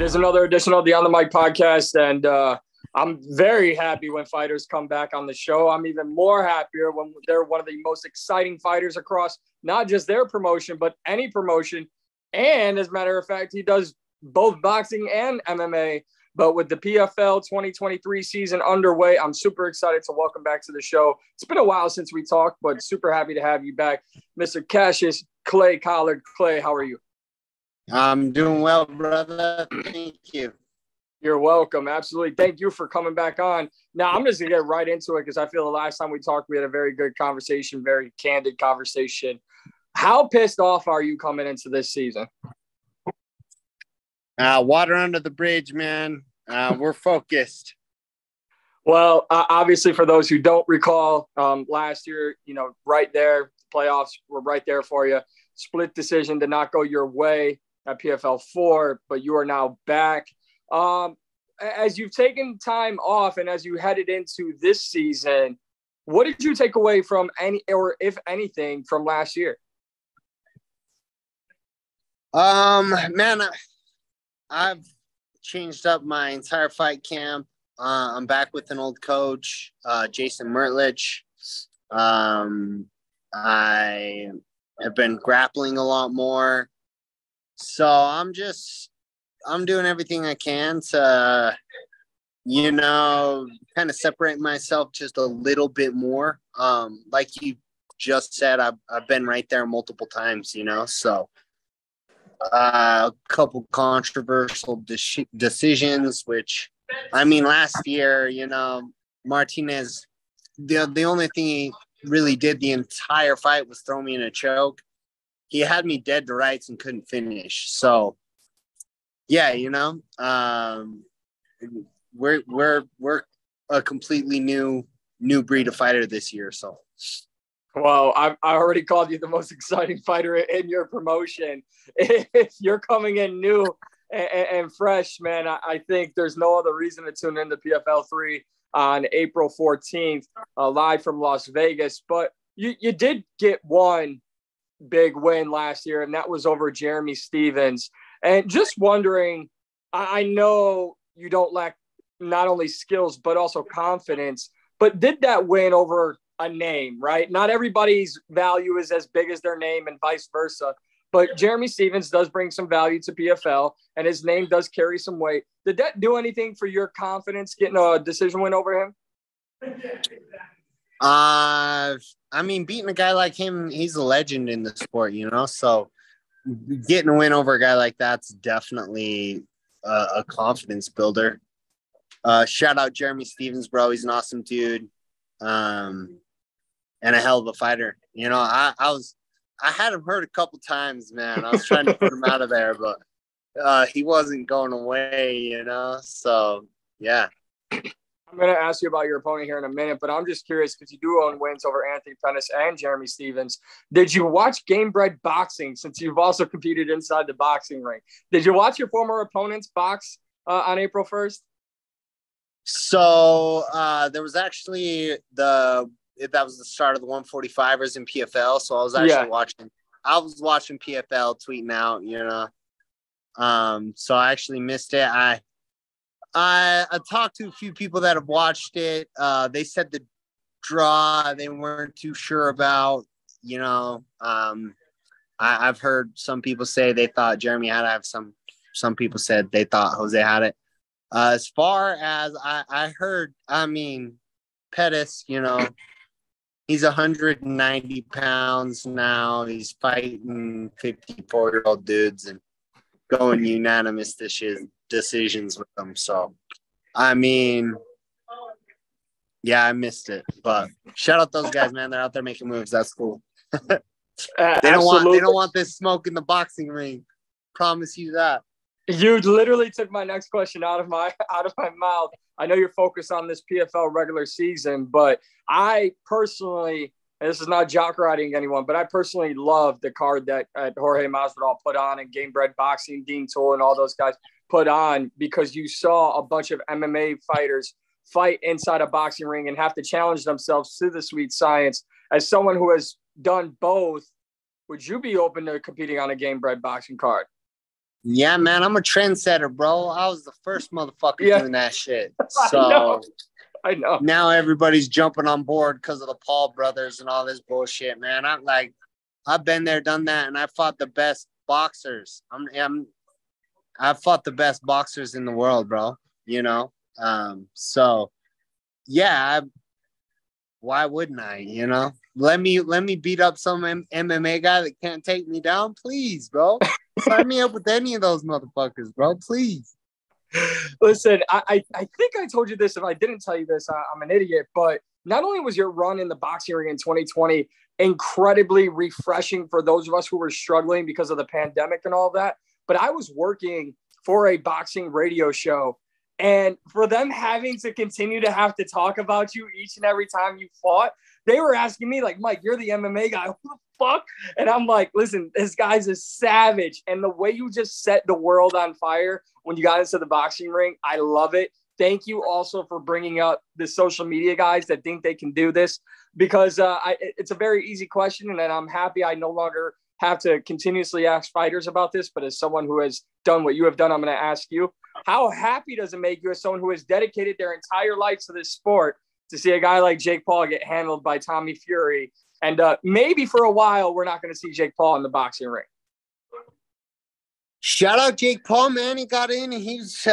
It is another edition of the On The Mic podcast, and I'm very happy when fighters come back on the show. I'm even more happier when they're one of the most exciting fighters across not just their promotion, but any promotion. And as a matter of fact, he does both boxing and MMA. But with the PFL 2023 season underway, I'm super excited to welcome back to the show. It's been a while since we talked, but super happy to have you back, Mr. Cassius Clay Collard. Clay, how are you? I'm doing well, brother. Thank you. You're welcome. Absolutely. Thank you for coming back on. Now, I'm just going to get right into it because I feel the last time we talked, we had a very good conversation, very candid conversation. How pissed off are you coming into this season? Water under the bridge, man. We're focused. Well, obviously, for those who don't recall, last year, you know, right there, playoffs were right there for you. Split decision did not go your way at PFL 4, but you are now back. As you've taken time off and as you headed into this season, what did you take away from any, or if anything, from last year? Man, I've changed up my entire fight camp. I'm back with an old coach, Jason Mertlich. I have been grappling a lot more. So I'm doing everything I can to, you know, kind of separate myself just a little bit more. Like you just said, I've been right there multiple times, you know, so a couple controversial decisions, which, I mean, last year, you know, Martinez, the only thing he really did the entire fight was throw me in a choke. He had me dead to rights and couldn't finish. So, yeah, you know, we're a completely new breed of fighter this year. So, well, I already called you the most exciting fighter in your promotion. If you're coming in new and fresh, man, I think there's no other reason to tune in to PFL 3 on April 14th, live from Las Vegas. But you did get one big win last year, and that was over Jeremy Stevens. And just wondering, I know you don't lack not only skills, but also confidence, but did that win over a name, right? Not everybody's value is as big as their name and vice versa, but Jeremy Stevens does bring some value to PFL and his name does carry some weight. Did that do anything for your confidence getting a decision win over him? I mean, beating a guy like him, he's a legend in the sport, you know, so getting a win over a guy like that's definitely a confidence builder. Shout out Jeremy Stevens, bro. He's an awesome dude, and a hell of a fighter. You know, I had him hurt a couple times, man. I was trying to put him out of there, but he wasn't going away, you know. So yeah. I'm going to ask you about your opponent here in a minute, but I'm just curious because you do own wins over Anthony Pettis and Jeremy Stevens. Did you watch Gamebred Boxing since you've also competed inside the boxing ring? Did you watch your former opponents box on April 1st? So there was actually that was the start of the 145ers in PFL. So I was actually watching PFL tweeting out, you know. So I actually missed it. I talked to a few people that have watched it. They said the draw they weren't too sure about, you know. I've heard some people say they thought Jeremy had it. Some people said they thought Jose had it. As far as I heard, I mean, Pettis, you know, he's 190 pounds now. He's fighting 54-year-old dudes and going unanimous decisions with them. So, I mean, yeah, I missed it. But shout out those guys, man. They're out there making moves. That's cool. They don't want this smoke in the boxing ring. Promise you that. You literally took my next question out of my mouth. I know you're focused on this PFL regular season, but I personally, and this is not jock riding anyone, but I personally love the card that Jorge Masvidal put on and Gamebred Boxing, Dean Toole, and all those guys put on, because you saw a bunch of MMA fighters fight inside a boxing ring and have to challenge themselves to the sweet science. As someone who has done both, would you be open to competing on a Gamebred Boxing card? Yeah, man, I'm a trendsetter, bro. I was the first motherfucker doing that shit. So I know. Now everybody's jumping on board because of the Paul brothers and all this bullshit, man. I'm like, I've been there, done that, and I fought the best boxers. I fought the best boxers in the world, bro. You know, so yeah. Why wouldn't I? You know, let me beat up some MMA guy that can't take me down, please, bro. Sign me up with any of those motherfuckers, bro. Please. Listen, I think I told you this. If I didn't tell you this, I'm an idiot. But not only was your run in the boxing ring in 2020 incredibly refreshing for those of us who were struggling because of the pandemic and all that, but I was working for a boxing radio show. And for them having to continue to have to talk about you each and every time you fought, they were asking me, like, Mike, you're the MMA guy. What the fuck? And I'm like, listen, this guy's a savage. And the way you just set the world on fire when you got into the boxing ring, I love it. Thank you also for bringing up the social media guys that think they can do this, because it's a very easy question. And I'm happy I no longer have to continuously ask fighters about this. But as someone who has done what you have done, I'm going to ask you, how happy does it make you, as someone who has dedicated their entire life to this sport, to see a guy like Jake Paul get handled by Tommy Fury? And maybe for a while, we're not going to see Jake Paul in the boxing ring. Shout out Jake Paul, man. He got in. He's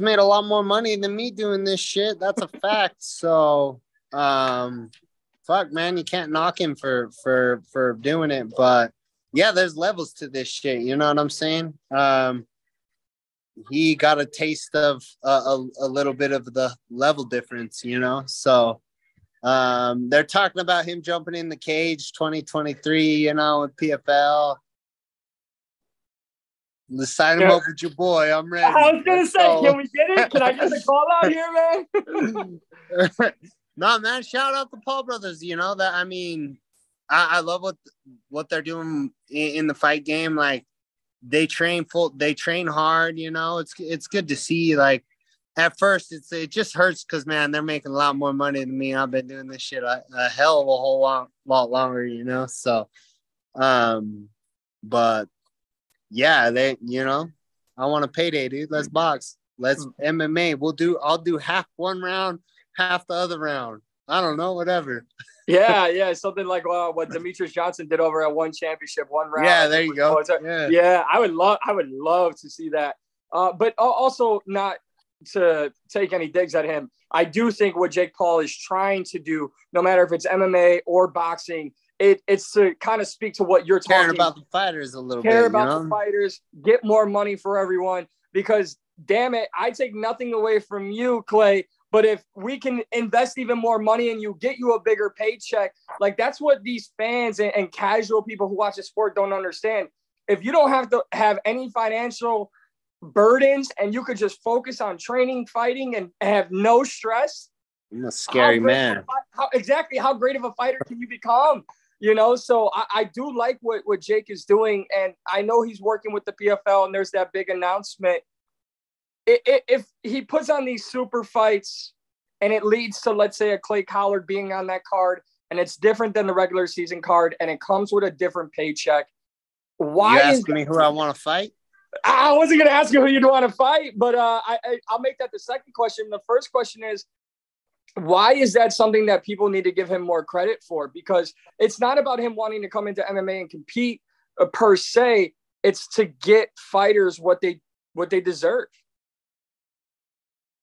made a lot more money than me doing this shit. That's a fact. So, fuck, man, you can't knock him for doing it. But yeah, there's levels to this shit. You know what I'm saying? He got a taste of a little bit of the level difference, you know? So they're talking about him jumping in the cage 2023, you know, with PFL. Let's sign him up with your boy. I'm ready. I was going to say, can we get it? Can I get the call out here, man? No, man, shout out the Paul brothers, you know? That, I mean, I love what they're doing in the fight game. Like, they train hard, you know. It's good to see. Like, at first it just hurts because, man, they're making a lot more money than me. I've been doing this shit a hell of a whole lot longer, you know. So but yeah, they, you know, I want a payday, dude. Let's box, let's MMA. I'll do half one round, half the other round. I don't know, whatever. Yeah, something like what Demetrious Johnson did over at ONE Championship, one round. Yeah, there you go. Yeah, I would love to see that. But also, not to take any digs at him, I do think what Jake Paul is trying to do, no matter if it's MMA or boxing, it's to kind of speak to what you're talking about the fighters a little bit. Care about the fighters, get more money for everyone, because damn it, I take nothing away from you, Clay. But if we can invest even more money in you, get you a bigger paycheck, like that's what these fans and casual people who watch the sport don't understand. If you don't have to have any financial burdens and you could just focus on training, fighting, and have no stress. You're a scary man. How great of a fighter can you become? You know, so I do like what Jake is doing. And I know he's working with the PFL and there's that big announcement. If he puts on these super fights and it leads to, let's say, a Clay Collard being on that card, and it's different than the regular season card and it comes with a different paycheck. Why? You asking me who I want to fight? I wasn't going to ask you who you'd want to fight, but I'll make that the second question. The first question is, why is that something that people need to give him more credit for? Because it's not about him wanting to come into MMA and compete per se. It's to get fighters what they deserve.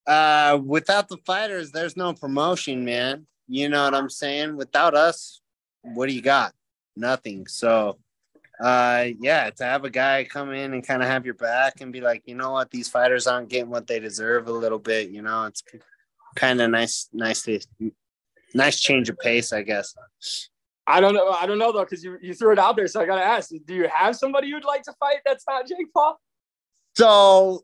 Without the fighters, there's no promotion, man. You know what I'm saying? Without us, what do you got? Nothing. So, yeah, to have a guy come in and kind of have your back and be like, you know what, these fighters aren't getting what they deserve a little bit. You know, it's kind of nice change of pace, I guess. I don't know though, because you threw it out there, so I gotta ask: do you have somebody you'd like to fight that's not Jake Paul? So.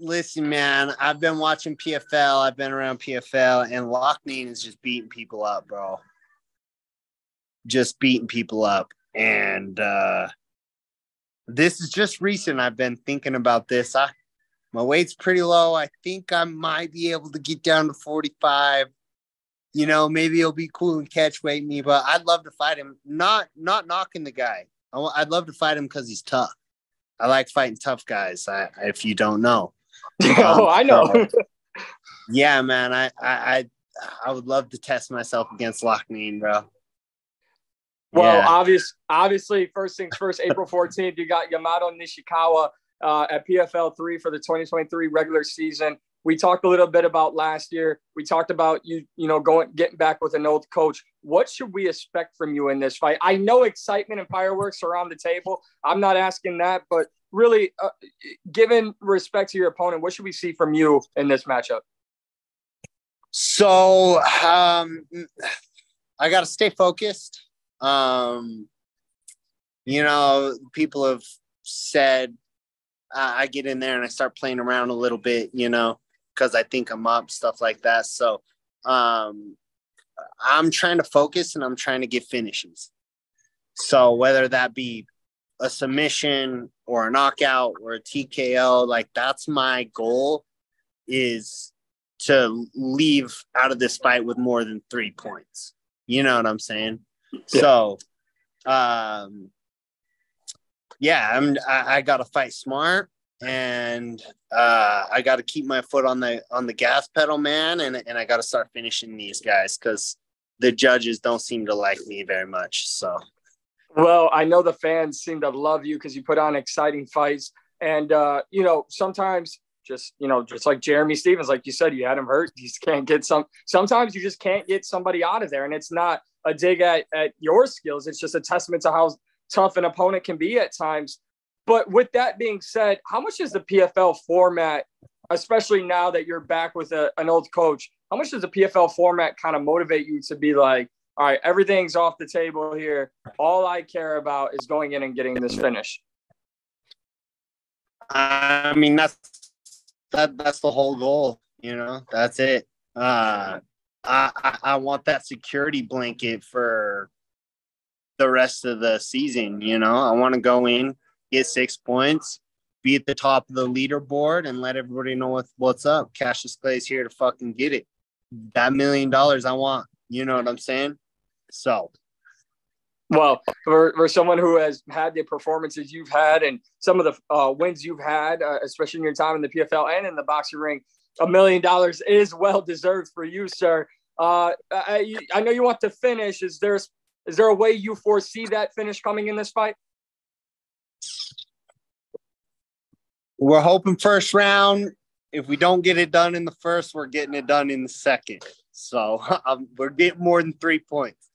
Listen, man, I've been watching PFL. I've been around PFL, and Loughnane is just beating people up, bro. Just beating people up. And this is just recent. I've been thinking about this. My weight's pretty low. I think I might be able to get down to 45. You know, maybe it'll be cool and catch weight me, but I'd love to fight him. Not knocking the guy. I'd love to fight him because he's tough. I like fighting tough guys. If you don't know, oh, I know. Yeah, man, I would love to test myself against Loughnane, bro. Well, yeah. Obviously, first things first. April 14th, you got Yamato Nishikawa at PFL 3 for the 2023 regular season. We talked a little bit about last year. We talked about you know, getting back with an old coach. What should we expect from you in this fight? I know excitement and fireworks are on the table. I'm not asking that, but really, given respect to your opponent, what should we see from you in this matchup? So I got to stay focused. You know, people have said I get in there and I start playing around a little bit, you know, because I think I'm up, stuff like that. So I'm trying to focus and I'm trying to get finishes. So whether that be a submission or a knockout or a TKO, like that's my goal, is to leave out of this fight with more than 3 points. You know what I'm saying? So, yeah, I got to fight smart, and I got to keep my foot on the gas pedal, man. And I got to start finishing these guys because the judges don't seem to like me very much. So, well, I know the fans seem to love you because you put on exciting fights, and you know, sometimes just like Jeremy Stevens, like you said, you had him hurt. You just can't get sometimes you just can't get somebody out of there, and it's not a dig at your skills. It's just a testament to how tough an opponent can be at times. But with that being said, how much is the PFL format, especially now that you're back with an old coach, how much does the PFL format kind of motivate you to be like, all right, everything's off the table here. All I care about is going in and getting this finish? I mean, that's the whole goal, you know, that's it. I want that security blanket for the rest of the season. You know, I want to go in, get 6 points, be at the top of the leaderboard, and let everybody know what's up. Cassius Clay's here to fucking get it. That $1 million I want. You know what I'm saying? So, well, for someone who has had the performances you've had and some of the wins you've had, especially in your time in the PFL and in the boxing ring, $1 million is well deserved for you, sir. I know you want to finish. Is there a way you foresee that finish coming in this fight? We're hoping first round. If we don't get it done in the first, we're getting it done in the second. So we're getting more than 3 points.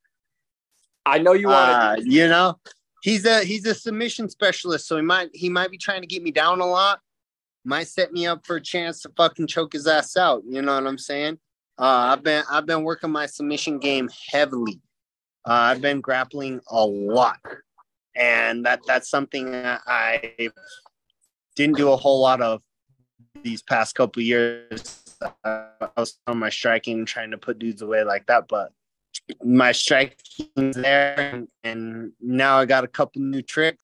I know you want to. You know, he's a submission specialist, so he might be trying to get me down a lot. Might set me up for a chance to fucking choke his ass out. You know what I'm saying? I've been working my submission game heavily. I've been grappling a lot, and that's something that I didn't do a whole lot of these past couple of years. I was on my striking, trying to put dudes away like that, but my striking's there, and now I got a couple new tricks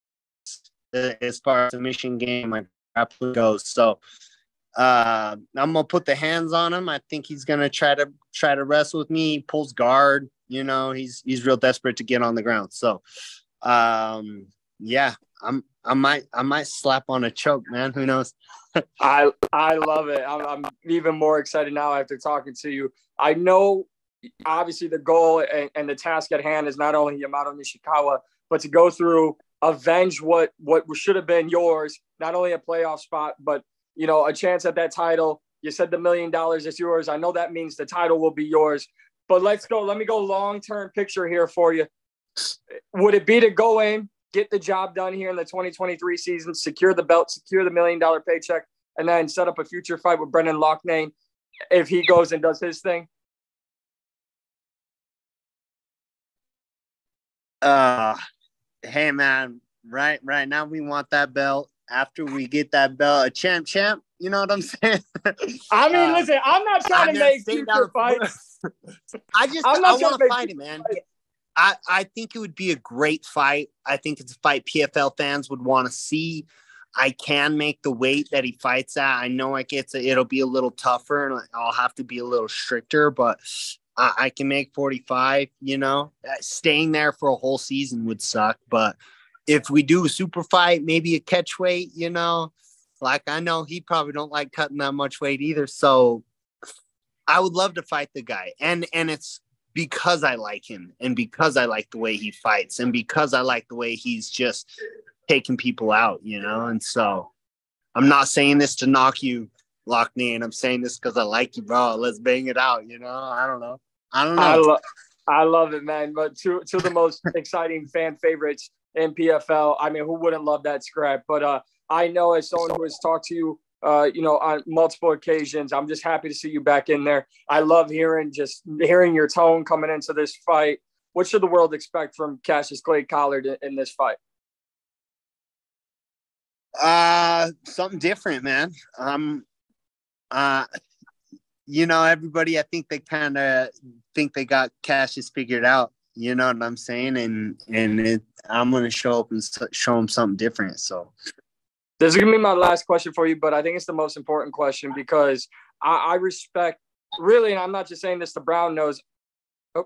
as far as submission game my grapple goes. So I'm gonna put the hands on him. I think he's gonna try to wrestle with me. He pulls guard. You know, he's real desperate to get on the ground. So, yeah, I might slap on a choke, man. Who knows? I love it. I'm even more excited now after talking to you. I know, obviously, the goal and the task at hand is not only Yamato Nishikawa, but to go through, avenge what should have been yours, not only a playoff spot, but, you know, a chance at that title. You said the $1 million is yours. I know that means the title will be yours. But let's go. Let me go long-term picture here for you. Would it be to go in, get the job done here in the 2023 season, secure the belt, secure the $1 million paycheck, and then set up a future fight with Brendan Loughnane if he goes and does his thing? Hey, man, right now we want that belt. After we get that belt, a champ, you know what I'm saying? I mean, listen, I'm not trying to make future fights. I want to fight it, man. I think it would be a great fight. I think it's a fight PFL fans would want to see. I can make the weight that he fights at. I know it'll be a little tougher, and I'll have to be a little stricter, but I can make 45, you know. Staying there for a whole season would suck, but if we do a super fight, maybe a catch weight, you know, like I know he probably don't like cutting that much weight either. So I would love to fight the guy. And it's because I like him and because I like the way he fights and because I like the way he's just taking people out, you know? And so I'm not saying this to knock you, Loughnane. I'm saying this because I like you, bro. Let's bang it out, you know? I don't know. I love it, man. But two of the most exciting fan favorites in PFL. I mean, who wouldn't love that scrap? But I know as someone who has talked to you, you know, on multiple occasions, I'm just happy to see you back in there. I love hearing your tone coming into this fight. What should the world expect from Cassius Clay Collard in this fight? Something different, man. You know, everybody, I think they kind of think they got Cassius figured out, you know what I'm saying? And I'm going to show up and show them something different. So this is going to be my last question for you, but I think it's the most important question because I respect, really, and I'm not just saying this to brown nose. Oh,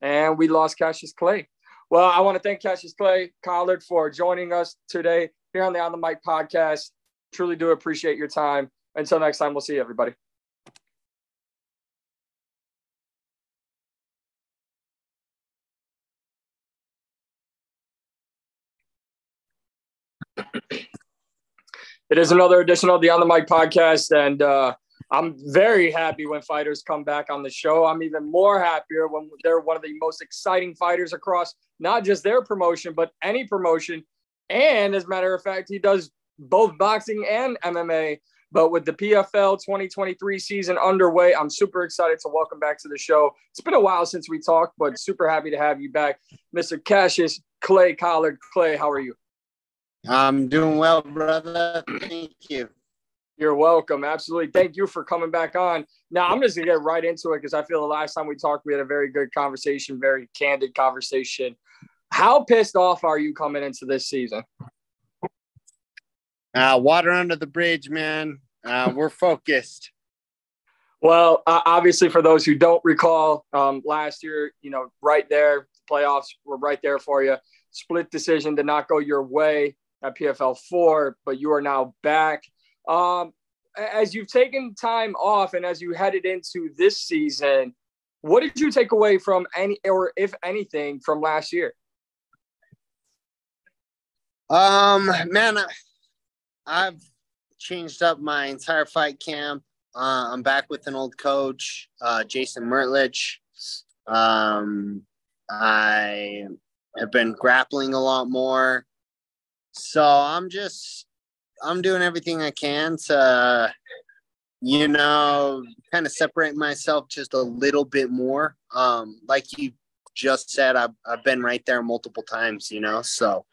and we lost Cassius Clay. Well, I want to thank Cassius Clay Collard for joining us today here on the On The Mic podcast. Truly do appreciate your time. Until next time, we'll see you, everybody. It is another edition of the On The Mic podcast, and I'm very happy when fighters come back on the show. I'm even more happier when they're one of the most exciting fighters across not just their promotion, but any promotion. And as a matter of fact, he does both boxing and MMA. But with the PFL 2023 season underway, I'm super excited to welcome back to the show. It's been a while since we talked, but super happy to have you back. Mr. Cassius Clay Collard. Clay, how are you? I'm doing well, brother. Thank you. You're welcome. Absolutely. Thank you for coming back on. Now, I'm just going to get right into it because I feel the last time we talked, we had a very good conversation, very candid conversation. How pissed off are you coming into this season? Water under the bridge, man. We're focused. Well, obviously, for those who don't recall, last year, you know, right there, playoffs were right there for you. Split decision did not go your way at PFL 4, but you are now back. As you've taken time off and as you headed into this season, what did you take away from any, or if anything, from last year? Man, I've changed up my entire fight camp. I'm back with an old coach, Jason Mertlich. I have been grappling a lot more. So I'm doing everything I can to, you know, kind of separate myself just a little bit more. Like you just said, I've been right there multiple times, you know, so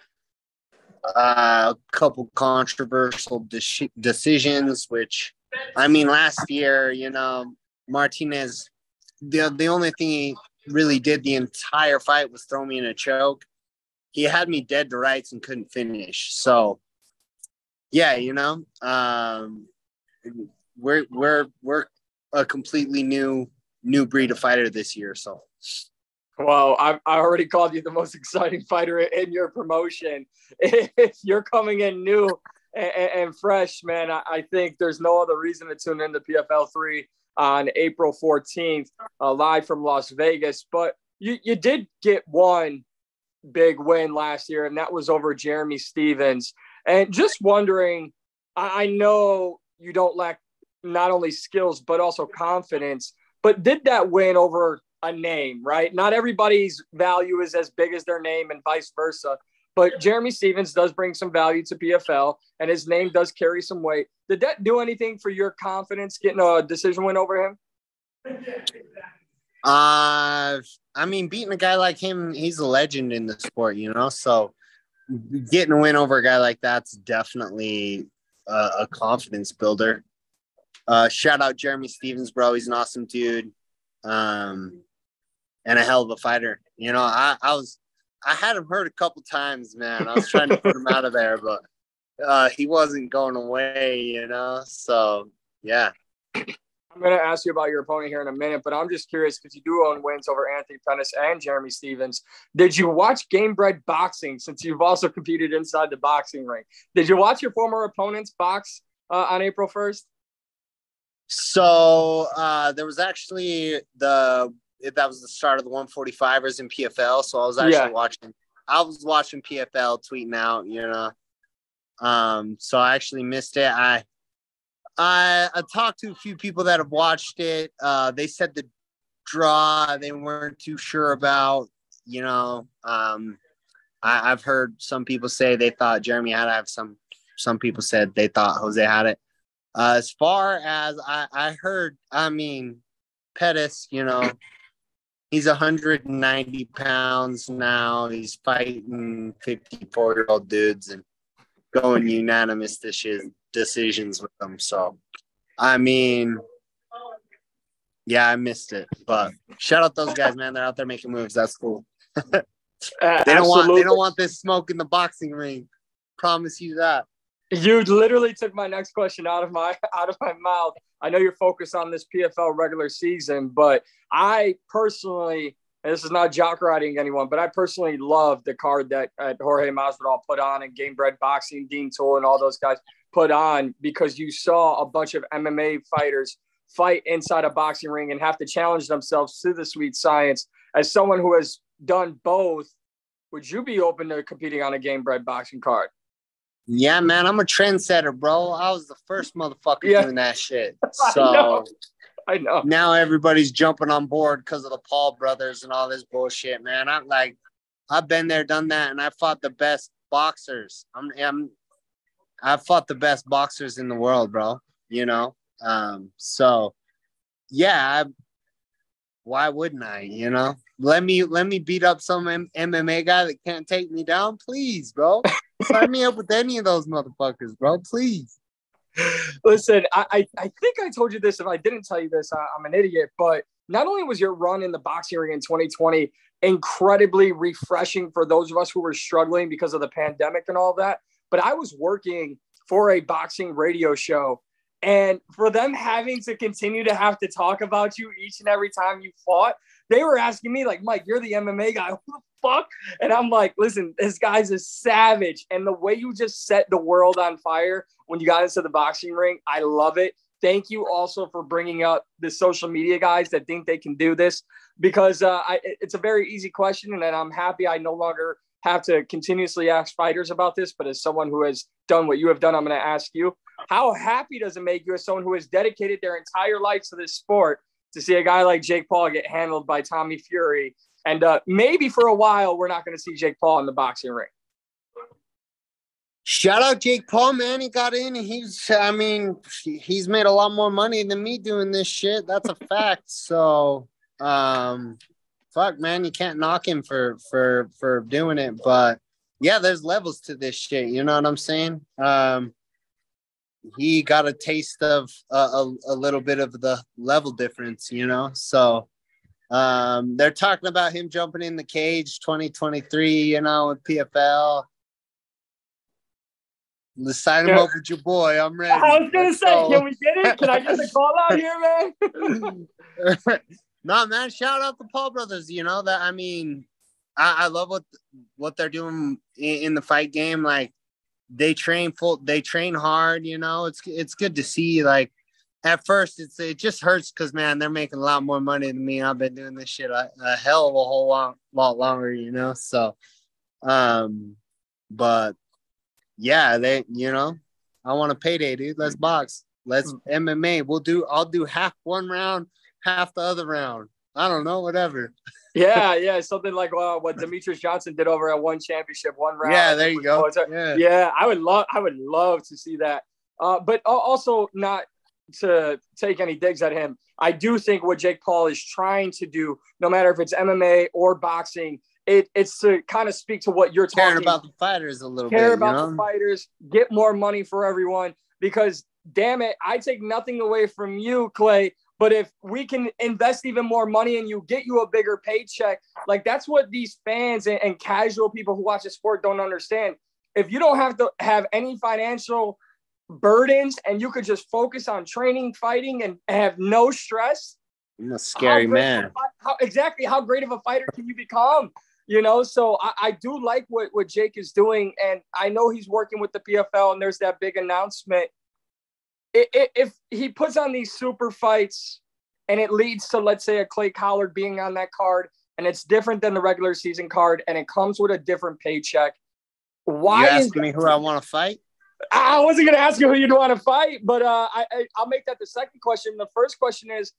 a couple controversial decisions, which, I mean, last year, you know, Martinez, the only thing he really did the entire fight was throw me in a choke. He had me dead to rights and couldn't finish. So, yeah, you know, we're a completely new breed of fighter this year. So, well, I already called you the most exciting fighter in your promotion. If you're coming in new and fresh, man, I think there's no other reason to tune in to PFL 3 on April 14th, live from Las Vegas. But you did get one big win last year, and that was over Jeremy Stevens. And just wondering, I know you don't lack not only skills, but also confidence, but did that win over a name, right? Not everybody's value is as big as their name and vice versa, but Jeremy Stevens does bring some value to PFL and his name does carry some weight. Did that do anything for your confidence getting a decision win over him? I mean, beating a guy like him, he's a legend in the sport, you know, so getting a win over a guy like that's definitely a confidence builder. Shout out Jeremy Stevens, bro. He's an awesome dude. And a hell of a fighter. You know, I had him hurt a couple times, man. I was trying to put him out of there, but he wasn't going away, you know? So, yeah. I'm going to ask you about your opponent here in a minute, but I'm just curious because you do own wins over Anthony Pettis and Jeremy Stevens. Did you watch Gamebred Boxing since you've also competed inside the boxing ring? Did you watch your former opponents box on April 1st? So there was actually that was the start of the 145ers in PFL. So I was actually watching PFL tweeting out, you know. So I actually missed it. I talked to a few people that have watched it. They said the draw they weren't too sure about, you know. I've heard some people say they thought Jeremy had it. Some people said they thought Jose had it. As far as I heard, I mean, Pettis, you know, he's 190 pounds now. He's fighting 54-year-old dudes and going unanimous decisions with them. So, I mean, yeah, I missed it. But shout out those guys, man. They're out there making moves. That's cool. They don't want this smoke in the boxing ring. Promise you that. You literally took my next question out of my mouth. I know you're focused on this PFL regular season, but I personally, and this is not jock riding anyone, but I personally love the card that Jorge Masvidal put on and Gamebred Boxing, Dean Toole, and all those guys put on, because you saw a bunch of MMA fighters fight inside a boxing ring and have to challenge themselves to the sweet science. As someone who has done both, would you be open to competing on a Gamebred Boxing card? Yeah, man, I'm a trendsetter, bro. I was the first motherfucker doing that shit. So I know. Now everybody's jumping on board because of the Paul brothers and all this bullshit, man. I'm like, I've been there, done that, and I fought the best boxers. I fought the best boxers in the world, bro. You know, so yeah, why wouldn't I? You know, let me beat up some MMA guy that can't take me down, please, bro. Sign me up with any of those motherfuckers, bro, please. Listen, I think I told you this. If I didn't tell you this, I'm an idiot. But not only was your run in the boxing ring in 2020 incredibly refreshing for those of us who were struggling because of the pandemic and all that, but I was working for a boxing radio show. And for them having to continue to have to talk about you each and every time you fought, they were asking me, like, Mike, you're the MMA guy. Who the fuck? And I'm like, listen, this guy's a savage. And the way you just set the world on fire when you got into the boxing ring, I love it. Thank you also for bringing up the social media guys that think they can do this, because it's a very easy question. And I'm happy I no longer have to continuously ask fighters about this. But as someone who has done what you have done, I'm going to ask you, how happy does it make you, as someone who has dedicated their entire life to this sport, to see a guy like Jake Paul get handled by Tommy Fury? And maybe for a while, we're not going to see Jake Paul in the boxing ring. Shout out Jake Paul, man. He got in. He's made a lot more money than me doing this shit. That's a fact. So, fuck, man, you can't knock him for doing it. But, yeah, there's levels to this shit. You know what I'm saying? He got a taste of a little bit of the level difference, you know? So they're talking about him jumping in the cage 2023, you know, with PFL. Let's sign him up with your boy. I'm ready. I was going to say, can we get it? Can I get the call out here, man? No, man, shout out the Paul brothers, you know? That, I mean, I love what they're doing in the fight game. Like, they train hard, you know. It's good to see. Like, at first it just hurts because, man, they're making a lot more money than me. I've been doing this shit a hell of a whole lot longer, you know. So but yeah, they, you know, I want a payday, dude. Let's box, let's MMA. I'll do half one round, half the other round, I don't know, whatever. Yeah, something like what Demetrious Johnson did over at ONE Championship, one round. Yeah, there you go. Yeah, I would love to see that. But also, not to take any digs at him, I do think what Jake Paul is trying to do, no matter if it's MMA or boxing, it's to kind of speak to what you're talking about the fighters a little bit. Care about the fighters, get more money for everyone, because damn it, I take nothing away from you, Clay. But if we can invest even more money and get you a bigger paycheck, like, that's what these fans and casual people who watch the sport don't understand. If you don't have to have any financial burdens and you could just focus on training, fighting, and have no stress. I'm a scary man. How great of a fighter can you become? You know, so I do like what Jake is doing. And I know he's working with the PFL and there's that big announcement. If he puts on these super fights and it leads to, let's say, a Clay Collard being on that card and it's different than the regular season card and it comes with a different paycheck. Why you asking me who I want to fight? I wasn't going to ask you who you'd want to fight, but I'll make that the second question. The first question is,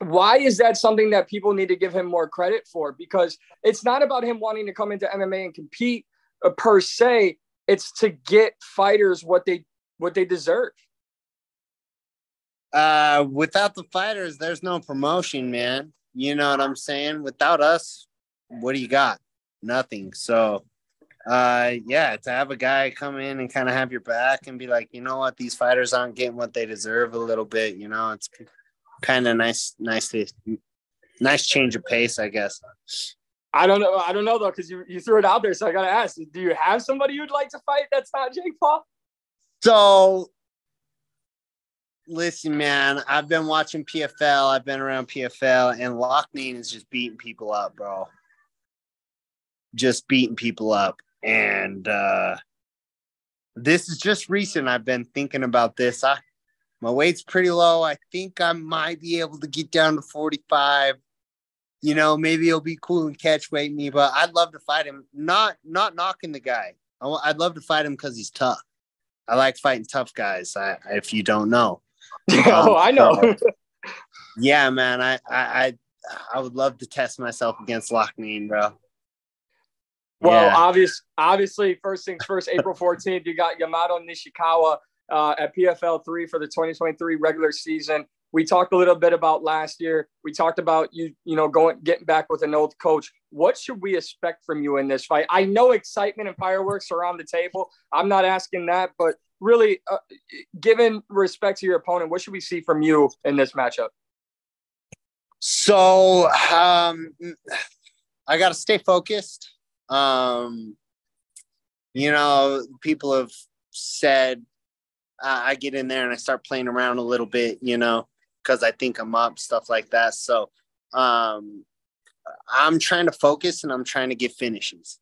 why is that something that people need to give him more credit for? Because it's not about him wanting to come into MMA and compete per se. It's to get fighters what they deserve. Without the fighters, there's no promotion, man. You know what I'm saying? Without us, what do you got? Nothing. So, yeah, to have a guy come in and kind of have your back and be like, you know what? These fighters aren't getting what they deserve a little bit. You know, it's kind of nice change of pace, I guess. I don't know though, because you threw it out there, so I gotta ask, do you have somebody you'd like to fight that's not Jake Paul? So listen, man, I've been watching PFL, I've been around PFL, and Loughnane is just beating people up, bro. And this is just recent. I've been thinking about this. My weight's pretty low. I think I might be able to get down to 45. You know, maybe it'll be cool and catch weight me, but I'd love to fight him. Not knocking the guy. I'd love to fight him because he's tough. I like fighting tough guys, if you don't know. I know. So, yeah, man, I would love to test myself against Loughnane, bro. Well, yeah. Obviously, first things first, April 14th, you got Yamato Nishikawa. At PFL 3 for the 2023 regular season. We talked a little bit about last year. We talked about you know, getting back with an old coach. What should we expect from you in this fight? I know excitement and fireworks around the table. I'm not asking that, but really, given respect to your opponent, what should we see from you in this matchup? So I got to stay focused. You know, people have said, I get in there and I start playing around a little bit, you know, because I think I'm up, stuff like that. So I'm trying to focus and I'm trying to get finishes.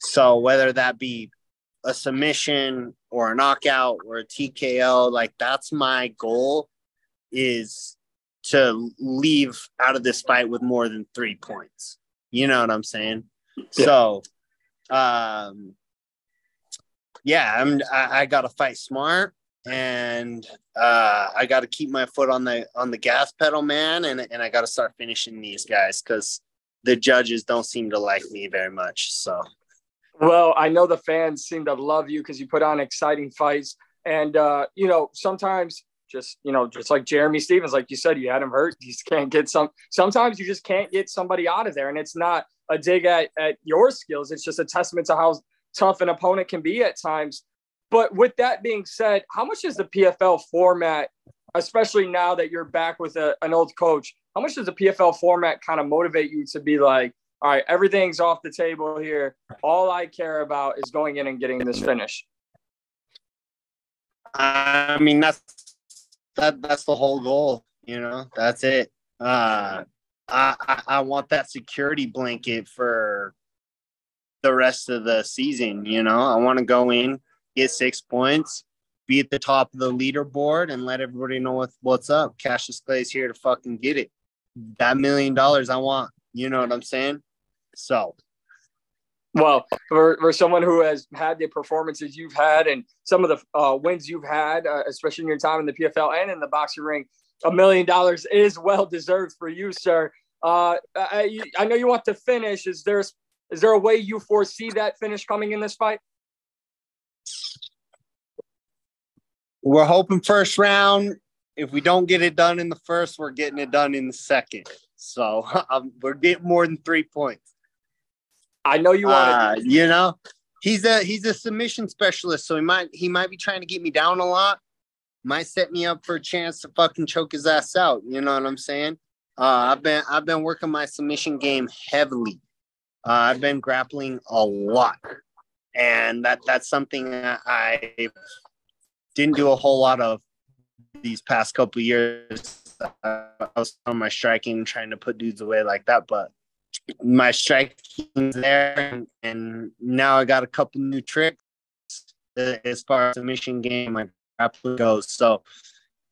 So whether that be a submission or a knockout or a TKO, like that's my goal, is to leave out of this fight with more than 3 points. You know what I'm saying? Yeah. So, yeah, I got to fight smart, and I got to keep my foot on the gas pedal, man. And I got to start finishing these guys because the judges don't seem to like me very much. So, well, I know the fans seem to love you because you put on exciting fights, and you know, sometimes just like Jeremy Stevens, like you said, you had him hurt. You just can't get sometimes you just can't get somebody out of there, and it's not a dig at your skills. It's just a testament to how tough an opponent can be at times. But with that being said, how much is the PFL format, especially now that you're back with an old coach, how much does the PFL format kind of motivate you to be like, all right, everything's off the table here. All I care about is going in and getting this finish? I mean, that's the whole goal, you know, that's it. I want that security blanket for the rest of the season. You know, I want to go in, get 6 points, be at the top of the leaderboard, and let everybody know what's up. Cassius Clay's here to fucking get it. That $1 million I want. You know what I'm saying? So, well, for someone who has had the performances you've had and some of the wins you've had, especially in your time in the PFL and in the boxing ring, $1 million is well deserved for you, sir. I know you want to finish. Is there a way you foresee that finish coming in this fight? We're hoping first round. If we don't get it done in the first, we're getting it done in the second. So we're getting more than 3 points. I know you want to. You know, he's a submission specialist, so he might be trying to get me down a lot. Might set me up for a chance to fucking choke his ass out. You know what I'm saying? I've been working my submission game heavily. I've been grappling a lot, and that's something I've didn't do a whole lot of these past couple of years. I was on my striking, trying to put dudes away like that, but my striking's there, and now I got a couple new tricks as far as the mission game, like grappling goes. So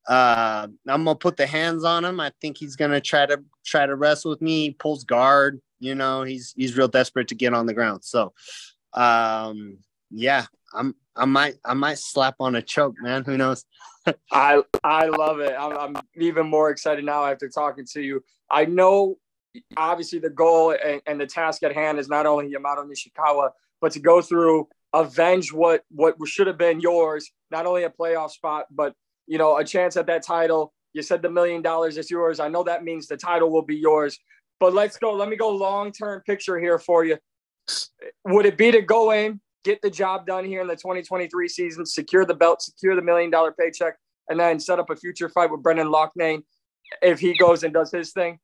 I'm gonna put the hands on him. I think he's gonna try to wrestle with me. He pulls guard, you know. He's real desperate to get on the ground. So yeah, I might slap on a choke, man. Who knows? I love it. I'm even more excited now after talking to you. I know obviously the goal and the task at hand is not only Yamato Nishikawa, but to go through, avenge what should have been yours, not only a playoff spot, but, you know, a chance at that title. You said the $1 million is yours. I know that means the title will be yours, but let me go long-term picture here for you. Would it be to go in, get the job done here in the 2023 season, secure the belt, secure the $1 million paycheck, and then set up a future fight with Brendan Loughnane if he goes and does his thing?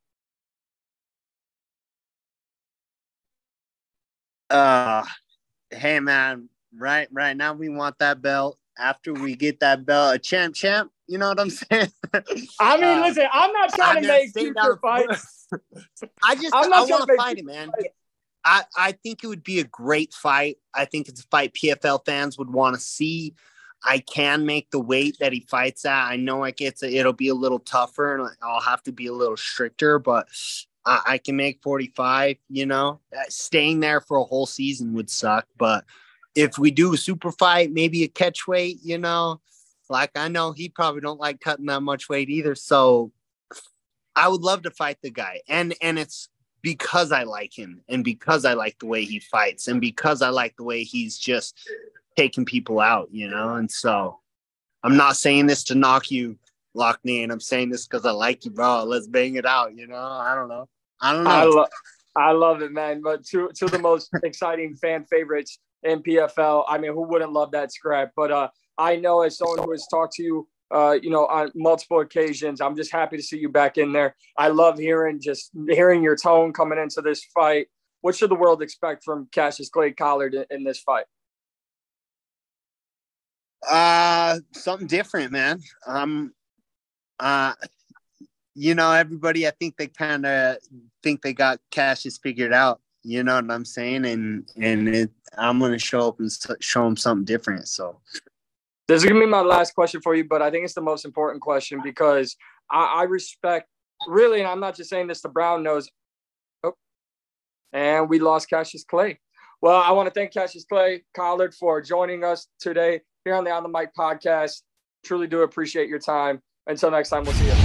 Hey, man, right now we want that belt. After we get that belt, a champ, you know what I'm saying? I mean, listen, I'm not trying to make future fights. I want to fight it, man. I think it would be a great fight. I think it's a fight PFL fans would want to see. I can make the weight that he fights at. I know it'll be a little tougher, and I'll have to be a little stricter, but I can make 45, you know. Staying there for a whole season would suck, but if we do a super fight, maybe a catch weight, you know, like I know he probably don't like cutting that much weight either. So I would love to fight the guy. And it's because I like him, and because I like the way he fights, and because I like the way he's just taking people out, you know? And so I'm not saying this to knock you, Loughnane. I'm saying this because I like you, bro. Let's bang it out, you know? I don't know. I love it, man. But two of the most exciting fan favorites in PFL. I mean, who wouldn't love that scrap? But I know, as someone who has talked to you, you know, on multiple occasions, I'm just happy to see you back in there. I love hearing your tone coming into this fight. What should the world expect from Cassius Clay Collard in this fight? Something different, man. You know, everybody, I think they kind of think they got Cassius figured out. You know what I'm saying? And I'm going to show up and show them something different. So this is going to be my last question for you, but I think it's the most important question, because I respect, really, and I'm not just saying this to brown nose. Oh, and we lost Cassius Clay. Well, I want to thank Cassius Clay Collard for joining us today here on the On The Mic podcast. Truly do appreciate your time. Until next time, we'll see you.